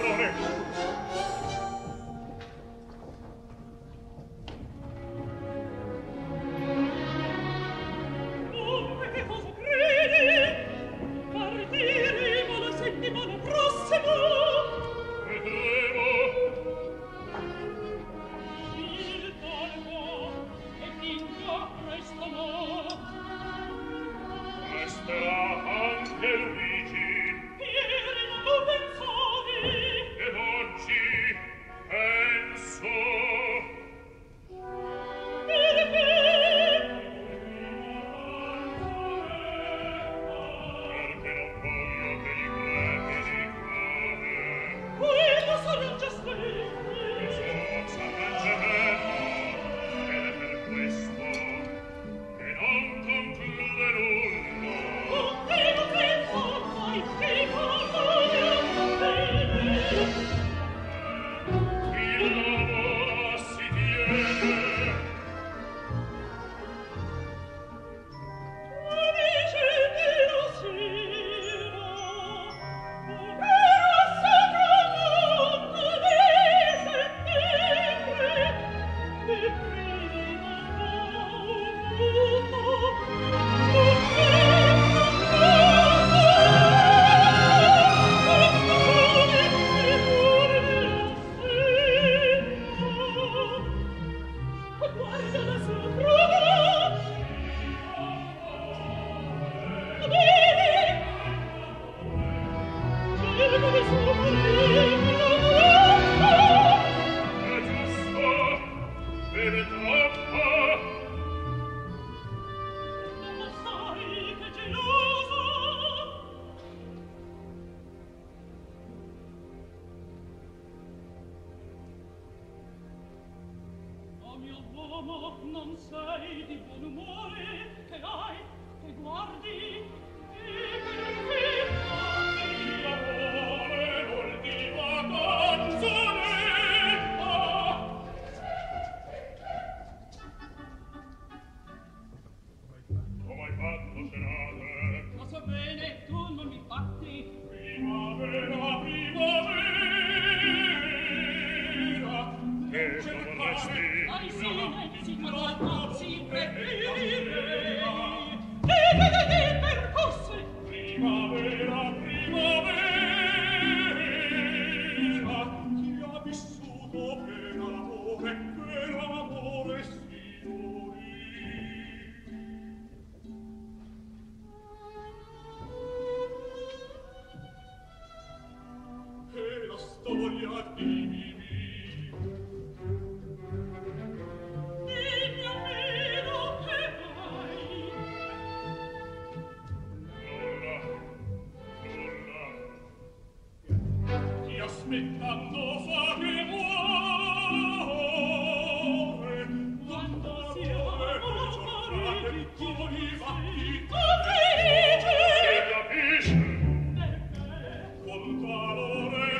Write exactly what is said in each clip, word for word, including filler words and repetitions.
Con calore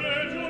regionale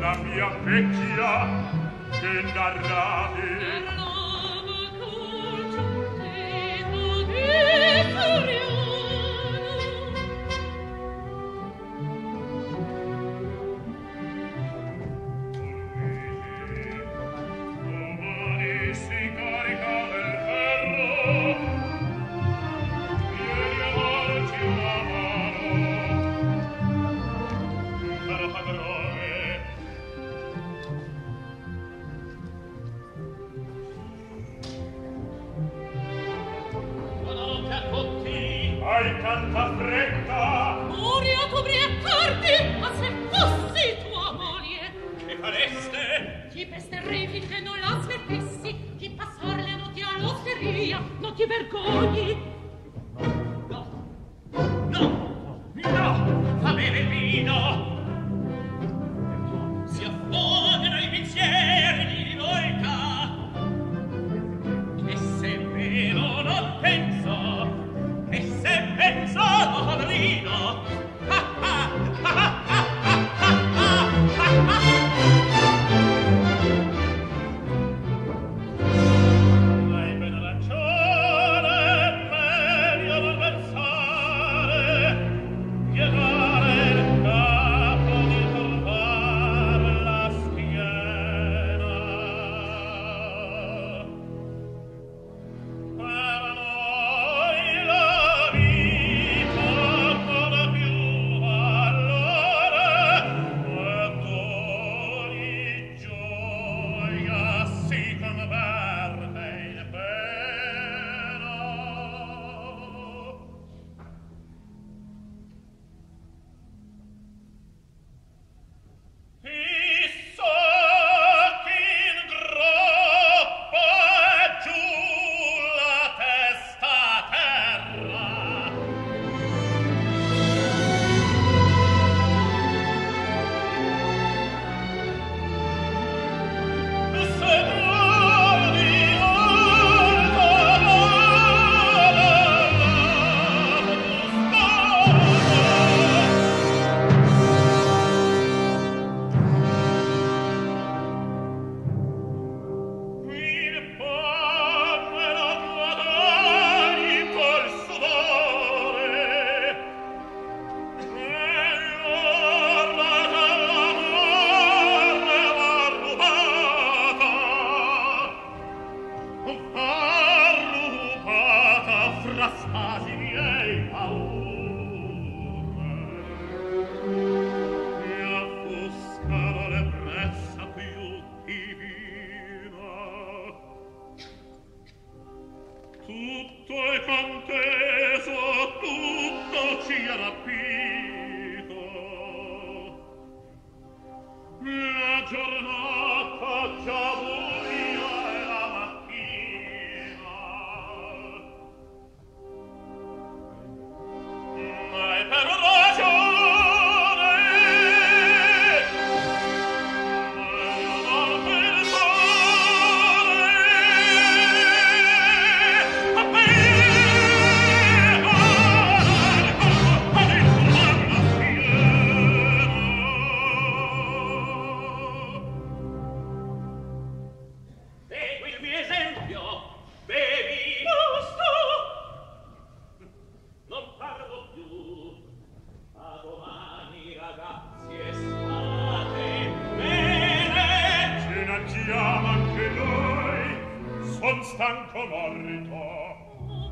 La mia vecchia che narrave stanco morto.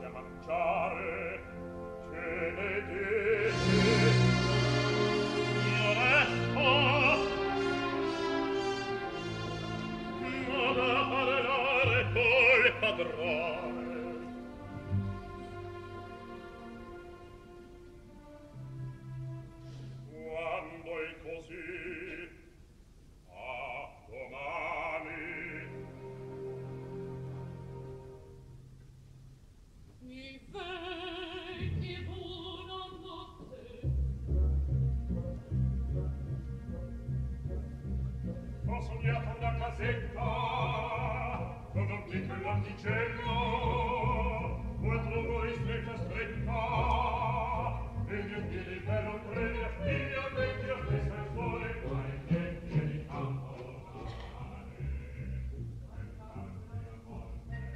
da mangiare, ce ne dite. Io resto, ma da parlare col padrone. Quando è così, a domani. Mi vecchi buonanotte. Ho sognato una casetta con un piccolo orticello, quattro muri stretta stretta e gli occhi di pelo previa figlia vecchia stessa al sole qualche piedi a portare per tante a volte e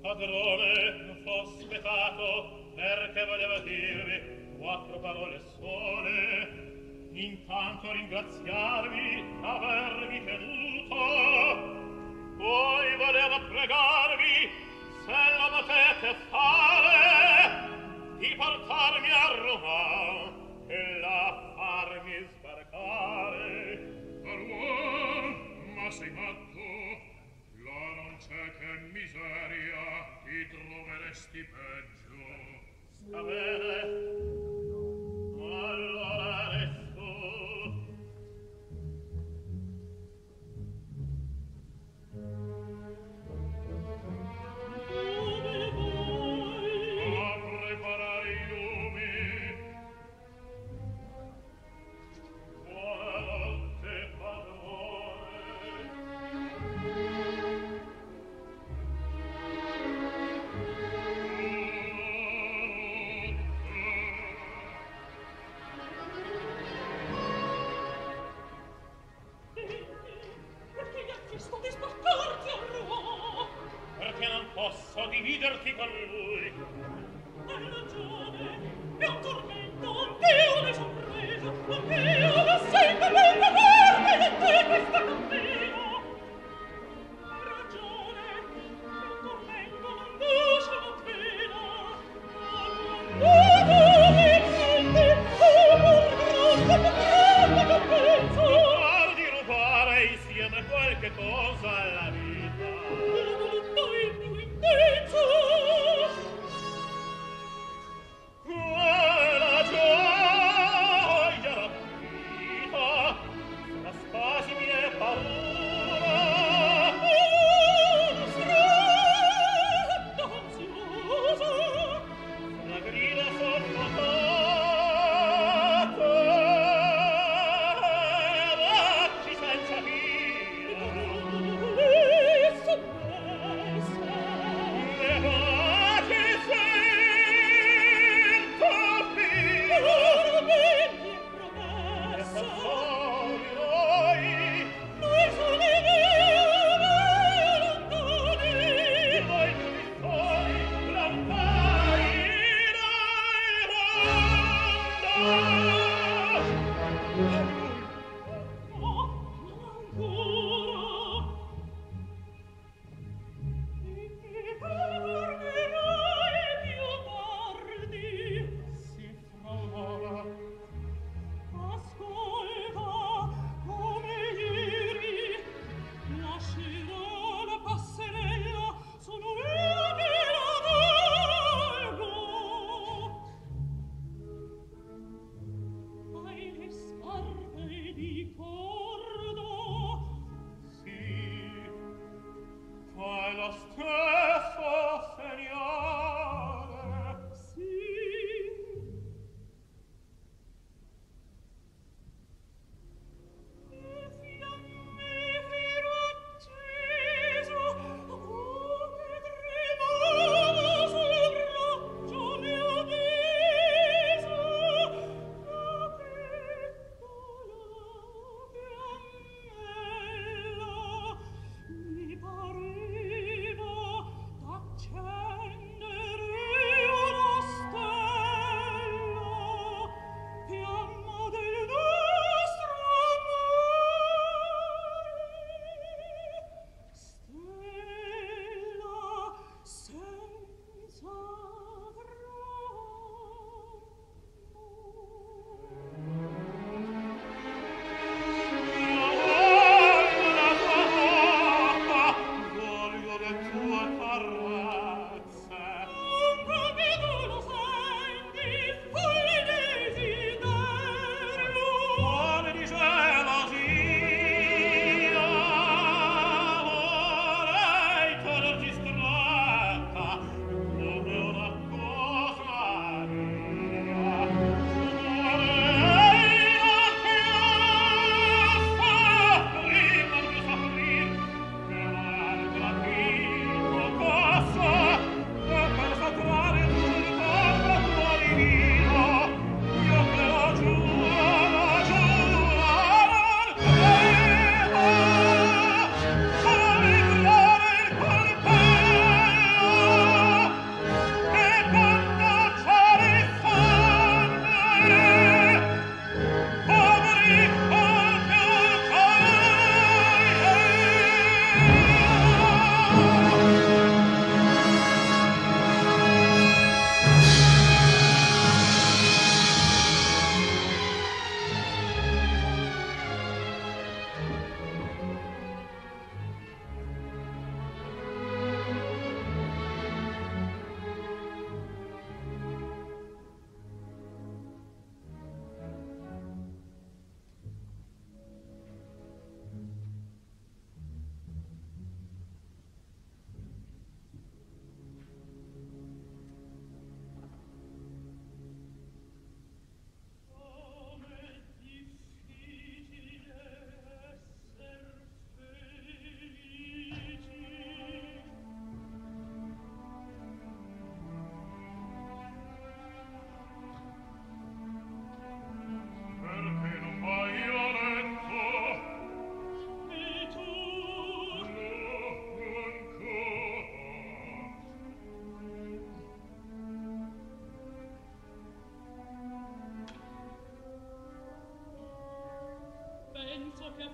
Padrone, ho aspettato perché volevo dirvi quattro parole sole. Intanto ringraziarvi avermi tenuto. Poi volevo pregarvi, se lo potete fare, di portarmi a Roma e là farmi sbarcare. Paruol, ma sei matto? Là non c'è che miseria, ti troveresti peggio. Sta bene, allora resto. Dove vuoi? A preparare i lumi.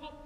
Oh,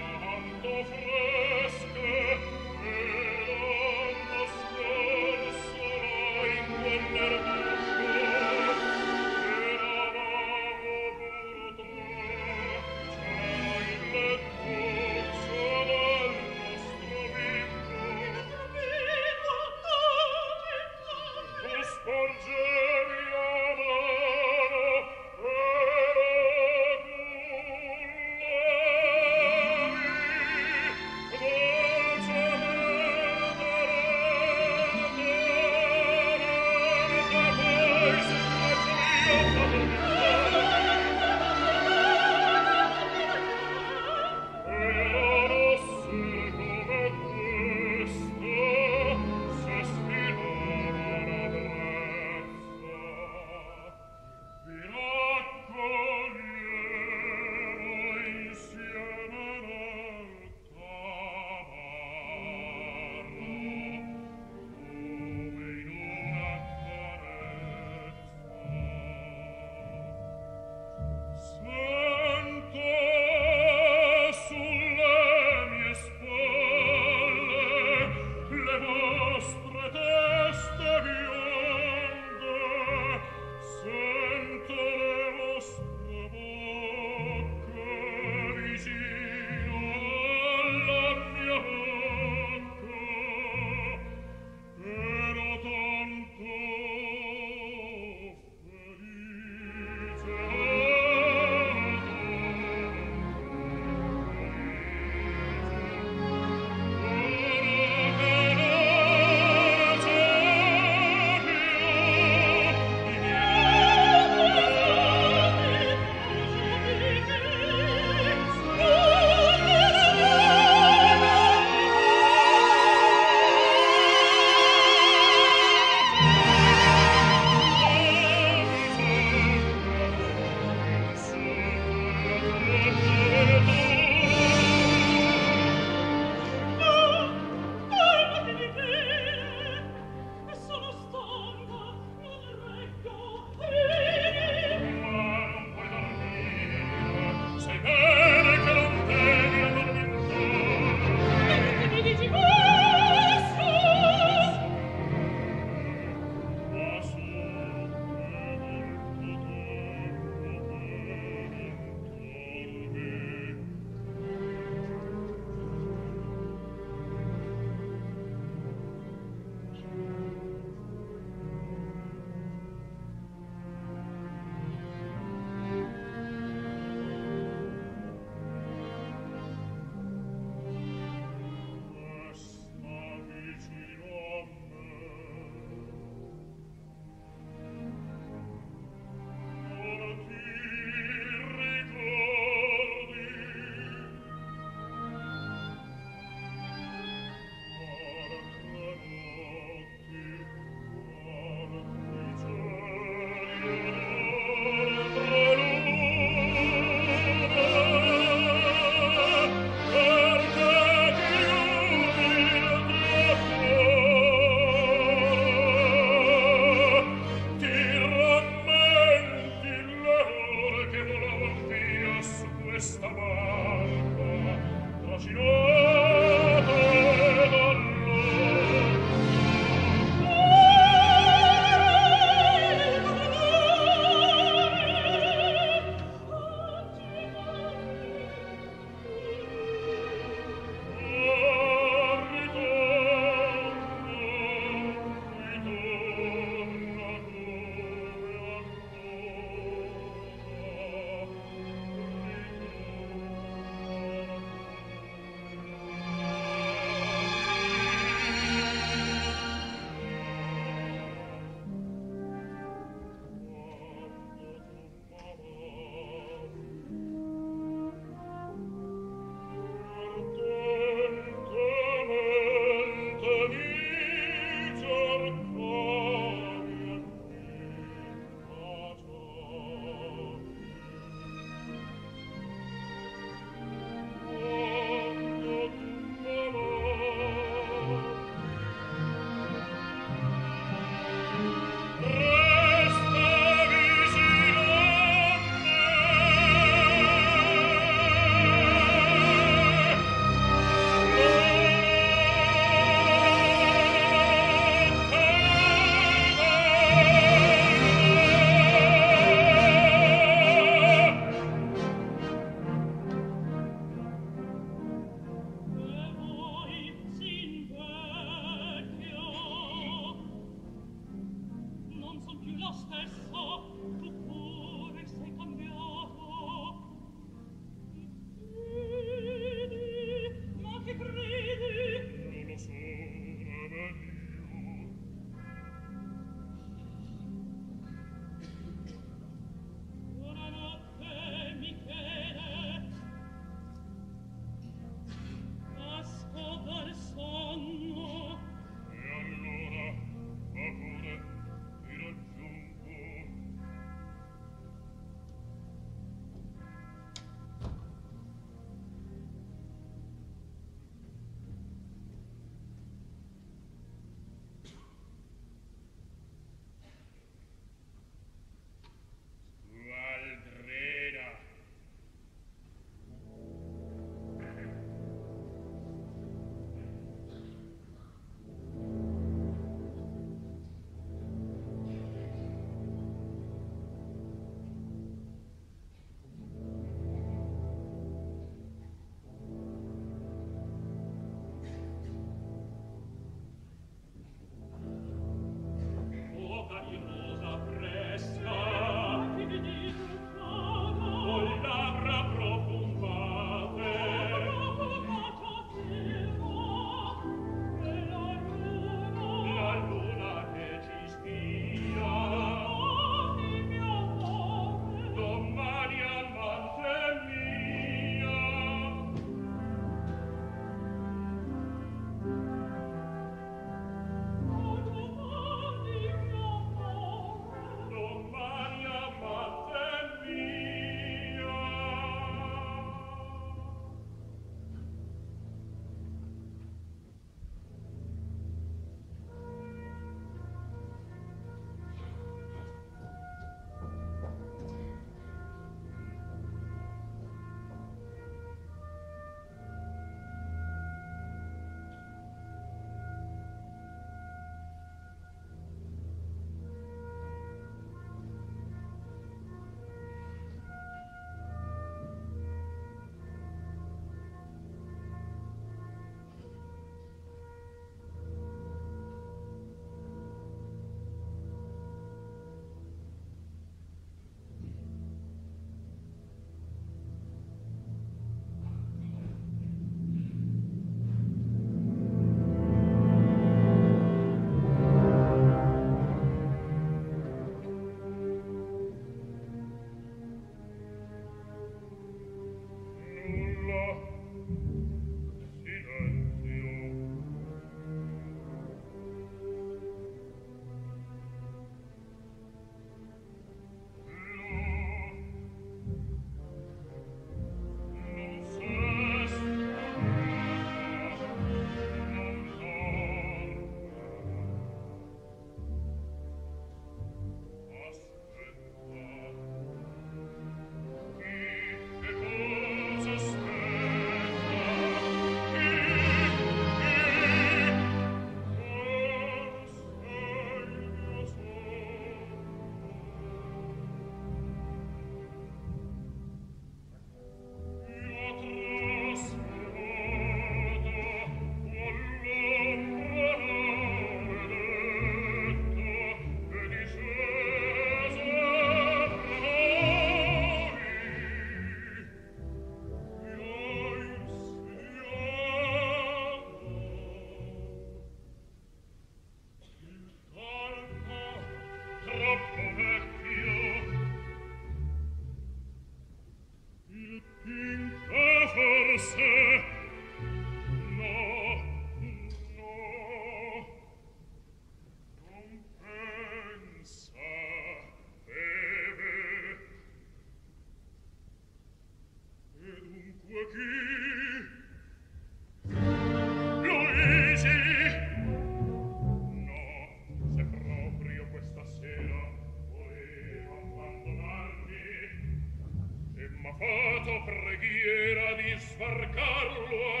fatto preghiera di sbarcarlo a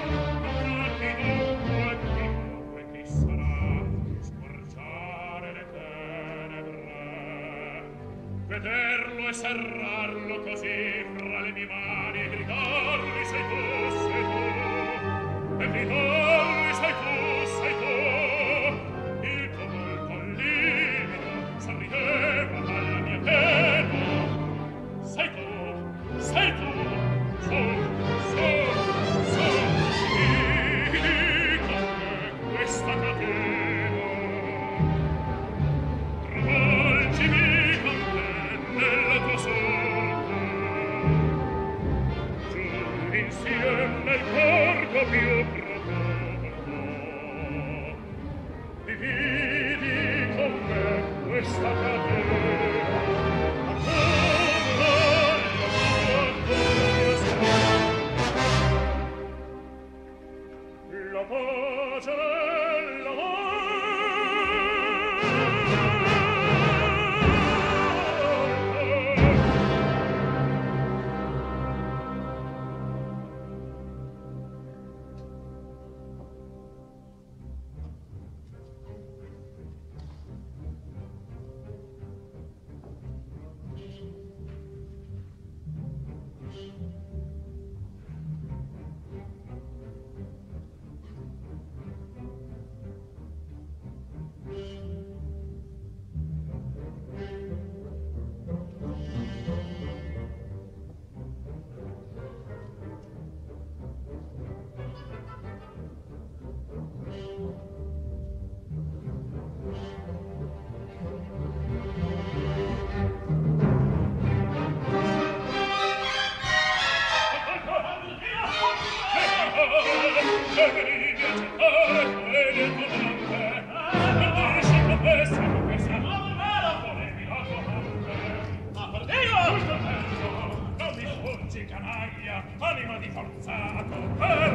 rubar. Fatti dunque chi e chi sarà squarciare le tenebre, vederlo e serrarlo così fra le mie mani e gridargli sei tu, sei tu, e gridargli sei tu, sei tu. Il tuo volto livido sorrideva alla mia terra. Sei tu, sei tu, sei sei sei sei con questa catena travolgimi con te nella tua sorte giù insieme il corpo più profondo dividi con me questa catena. La voce della morte. Canaglia, anima di forza, a